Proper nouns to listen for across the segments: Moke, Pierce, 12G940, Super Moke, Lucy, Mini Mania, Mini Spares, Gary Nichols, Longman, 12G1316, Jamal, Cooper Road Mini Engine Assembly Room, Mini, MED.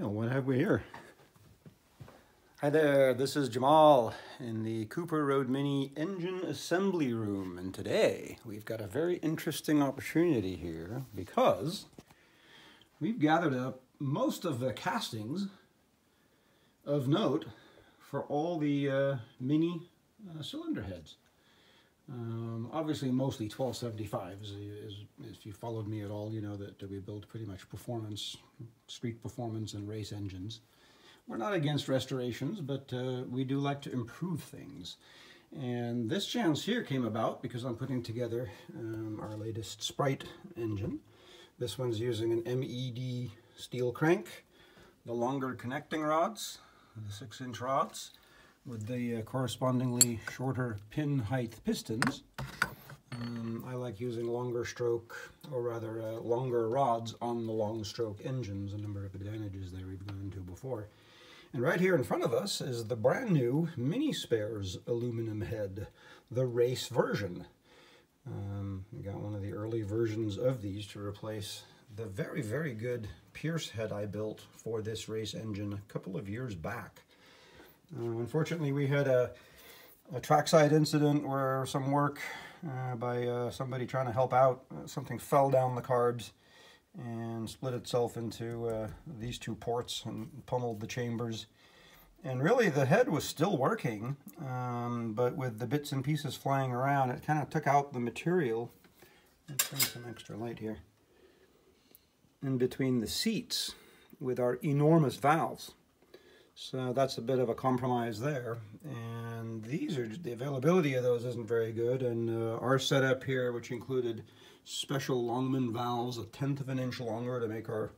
Well, what have we here? Hi there, this is Jamal in the Cooper Road Mini Engine Assembly Room, and today we've got a very interesting opportunity here because we've gathered up most of the castings of note for all the Mini cylinder heads. Obviously, mostly 1275s. If you followed me at all, you know that we build pretty much performance, street performance and race engines. We're not against restorations, but we do like to improve things. And this chance here came about because I'm putting together our latest Sprite engine. This one's using an MED steel crank, the longer connecting rods, the 6-inch rods, with the correspondingly shorter pin height pistons. I like using longer stroke, or rather longer rods on the long stroke engines, a number of advantages there we've gone into before. And right here in front of us is the brand new Mini Spares aluminum head, the race version. We got one of the early versions of these to replace the very, very good Pierce head I built for this race engine a couple of years back. Unfortunately, we had a trackside incident where some work by somebody trying to help out, something fell down the carbs and split itself into these two ports and pummeled the chambers. And really, the head was still working, but with the bits and pieces flying around, it kind of took out the material. Let's bring some extra light here. In between the seats with our enormous valves. So that's a bit of a compromise there, and these are the availability of those isn't very good. And our setup here, which included special Longman valves 1/10 of an inch longer to make our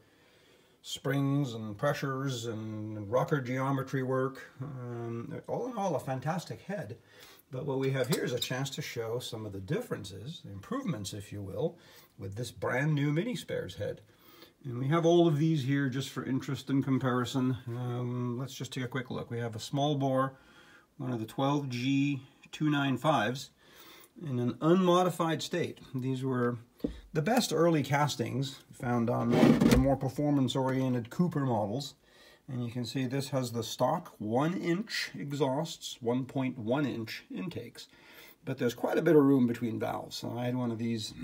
springs and pressures and rocker geometry work, all in all a fantastic head. But what we have here is a chance to show some of the differences, improvements if you will, with this brand new Mini Spares head. And we have all of these here just for interest and comparison. Let's just take a quick look. We have a small bore, one of the 12G940s, in an unmodified state. These were the best early castings found on the more performance-oriented Cooper models. And you can see this has the stock 1-inch exhausts, 1.1-inch intakes. But there's quite a bit of room between valves. So I had one of these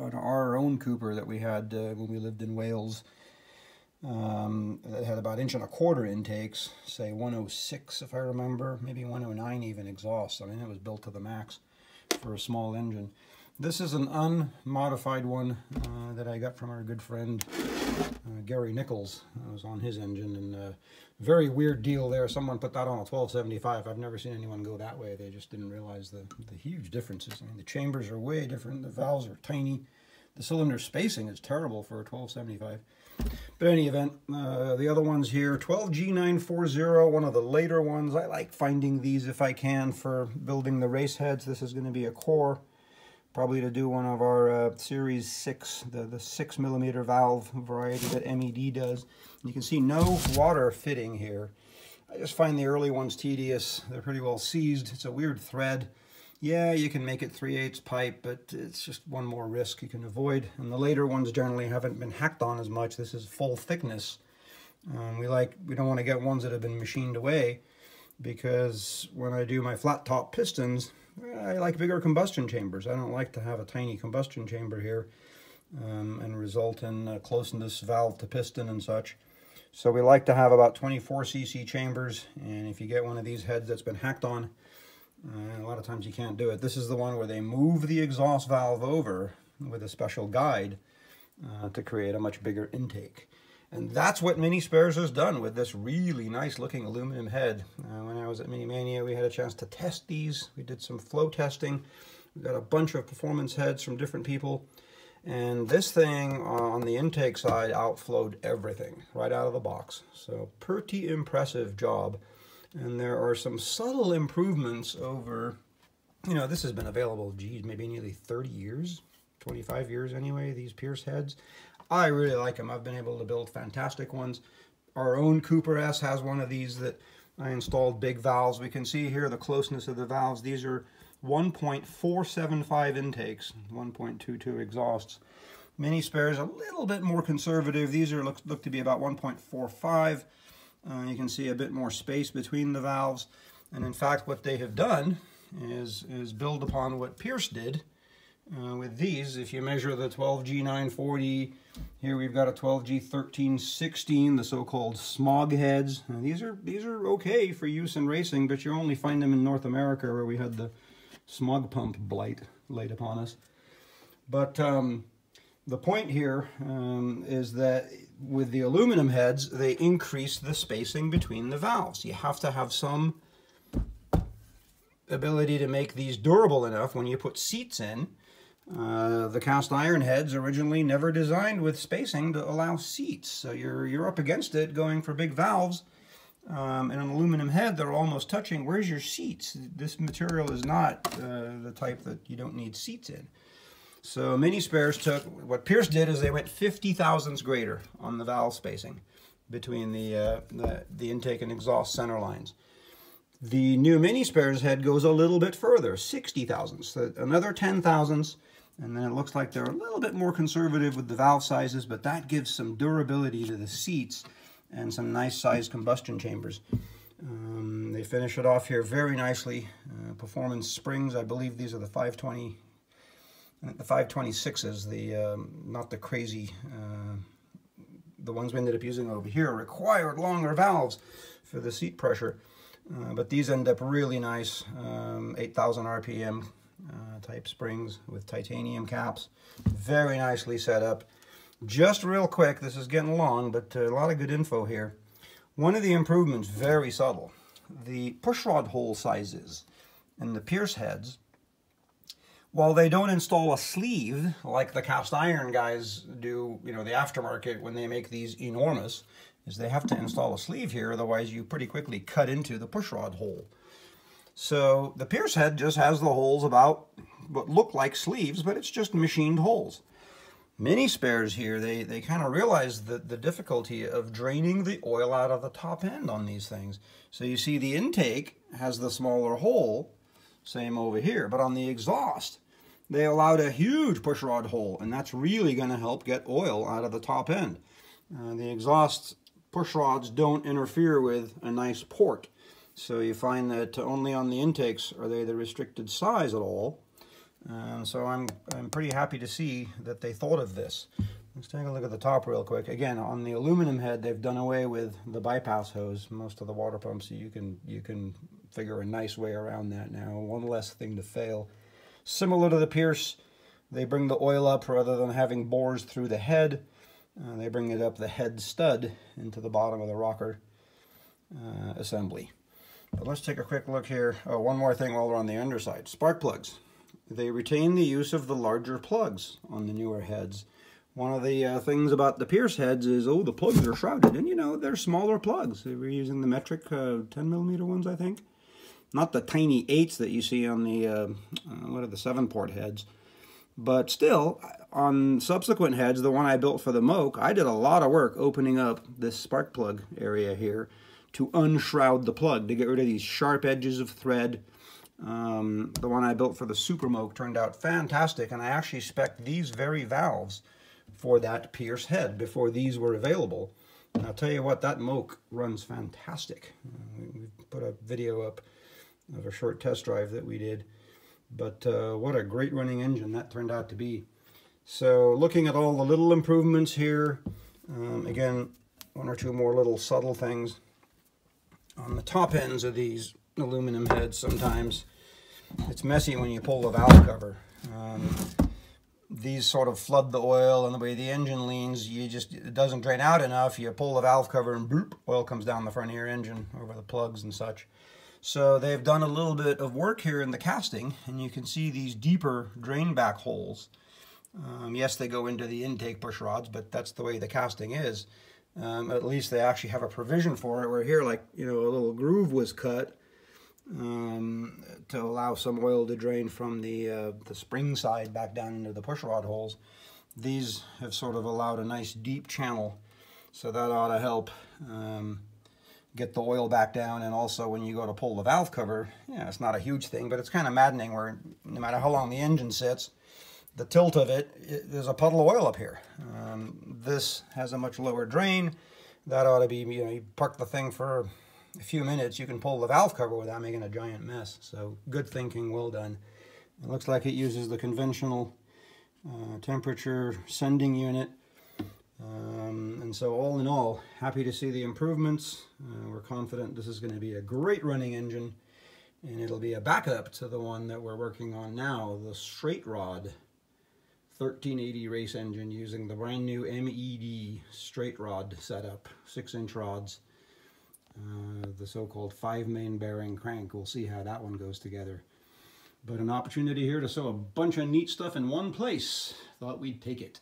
on our own Cooper that we had when we lived in Wales, that had about 1.25-inch intakes, say 106 if I remember, maybe 109 even exhaust. I mean, it was built to the max for a small engine. This is an unmodified one that I got from our good friend Gary Nichols. I was on his engine, and very weird deal there. Someone put that on a 1275. I've never seen anyone go that way. They just didn't realize the huge differences. I mean, the chambers are way different. The valves are tiny. The cylinder spacing is terrible for a 1275. But in any event, the other ones here, 12G940, one of the later ones. I like finding these if I can for building the race heads. This is going to be a core, probably to do one of our Series 6, the 6mm valve variety that MED does. And you can see no water fitting here. I just find the early ones tedious. They're pretty well seized. It's a weird thread. Yeah, you can make it 3/8 pipe, but it's just one more risk you can avoid. And the later ones generally haven't been hacked on as much. This is full thickness. We don't want to get ones that have been machined away, because when I do my flat top pistons, I like bigger combustion chambers. I don't like to have a tiny combustion chamber here and result in closeness valve to piston and such. So we like to have about 24cc chambers, and if you get one of these heads that's been hacked on, a lot of times you can't do it. This is the one where they move the exhaust valve over with a special guide to create a much bigger intake. And that's what Mini Spares has done with this really nice looking aluminum head. When I was at Mini Mania, we had a chance to test these. We did some flow testing. We got a bunch of performance heads from different people. And this thing on the intake side outflowed everything right out of the box. So pretty impressive job. And there are some subtle improvements over, you know, this has been available, geez, maybe nearly 30 years, 25 years anyway, these Pierce heads. I really like them. I've been able to build fantastic ones. Our own Cooper S has one of these that I installed big valves. We can see here the closeness of the valves. These are 1.475 intakes, 1.22 exhausts. Mini Spares a little bit more conservative. These are look to be about 1.45. You can see a bit more space between the valves. And in fact, what they have done is build upon what Pierce did with these. If you measure the 12G940, here we've got a 12G1316, the so-called smog heads. And these are okay for use in racing, but you only find them in North America, where we had the smog pump blight laid upon us. But the point here is that with the aluminum heads, they increase the spacing between the valves. You have to have some ability to make these durable enough when you put seats in. The cast iron heads originally never designed with spacing to allow seats, so you're up against it going for big valves, and an aluminum head that are almost touching. Where's your seats? This material is not the type that you don't need seats in. So Mini Spares took, what Pierce did is they went 50 thousandths greater on the valve spacing between the intake and exhaust center lines. The new Mini Spares head goes a little bit further, 60 thousandths, so another 10 thousandths, and then it looks like they're a little bit more conservative with the valve sizes, but that gives some durability to the seats and some nice sized combustion chambers. They finish it off here very nicely. Performance springs, I believe these are the 520, the 526s, the not the crazy. The ones we ended up using over here required longer valves for the seat pressure. But these end up really nice, 8,000 RPM type springs with titanium caps. Very nicely set up. Just real quick, this is getting long, but a lot of good info here. One of the improvements, very subtle, the pushrod hole sizes in the Pierce heads, while they don't install a sleeve like the cast iron guys do, you know, the aftermarket when they make these enormous, is they have to install a sleeve here, otherwise you pretty quickly cut into the pushrod hole. So the Pierce head just has the holes about what look like sleeves, but it's just machined holes. Mini Spares here, they kind of realize the difficulty of draining the oil out of the top end on these things. So you see the intake has the smaller hole, same over here, but on the exhaust, they allowed a huge pushrod hole, and that's really going to help get oil out of the top end. The exhaust push rods don't interfere with a nice port. So you find that only on the intakes are they the restricted size at all. So I'm pretty happy to see that they thought of this. Let's take a look at the top real quick. Again, on the aluminum head, they've done away with the bypass hose. Most of the water pumps, you can figure a nice way around that now. One less thing to fail. Similar to the Pierce, they bring the oil up rather than having bores through the head. They bring it up the head stud into the bottom of the rocker assembly. But let's take a quick look here. Oh, one more thing while we're on the underside. Spark plugs. They retain the use of the larger plugs on the newer heads. One of the things about the Pierce heads is, oh, the plugs are shrouded. And, you know, they're smaller plugs. They were using the metric 10mm ones, I think. Not the tiny 8s that you see on the, what are the 7-port heads. But still, on subsequent heads, the one I built for the Moke, I did a lot of work opening up this spark plug area here to unshroud the plug, to get rid of these sharp edges of thread. The one I built for the Super Moke turned out fantastic, and I actually spec'd these very valves for that Pierce head before these were available. And I'll tell you what, that Moke runs fantastic. We put a video up of a short test drive that we did. But what a great running engine that turned out to be. So looking at all the little improvements here, again, one or two more little subtle things. On the top ends of these aluminum heads, sometimes it's messy when you pull the valve cover. These sort of flood the oil, and the way the engine leans, it doesn't drain out enough. You pull the valve cover and boop, oil comes down the front of your engine over the plugs and such. So they've done a little bit of work here in the casting, and you can see these deeper drain back holes. Yes, they go into the intake push rods, but that's the way the casting is. At least they actually have a provision for it, where here, like, you know, a little groove was cut to allow some oil to drain from the spring side back down into the push rod holes. These have sort of allowed a nice deep channel, so that ought to help get the oil back down. And also when you go to pull the valve cover, yeah, it's not a huge thing, but it's kind of maddening where no matter how long the engine sits, the tilt of it, there's a puddle of oil up here. This has a much lower drain. That ought to be, you know, you park the thing for a few minutes, you can pull the valve cover without making a giant mess. So good thinking, well done. It looks like it uses the conventional temperature sending unit. And so all in all, happy to see the improvements. We're confident this is going to be a great running engine, and it'll be a backup to the one that we're working on now, the straight rod 1380 race engine using the brand new MED straight rod setup, 6-inch rods, the so-called 5-main bearing crank. We'll see how that one goes together. But an opportunity here to sew a bunch of neat stuff in one place. Thought we'd take it.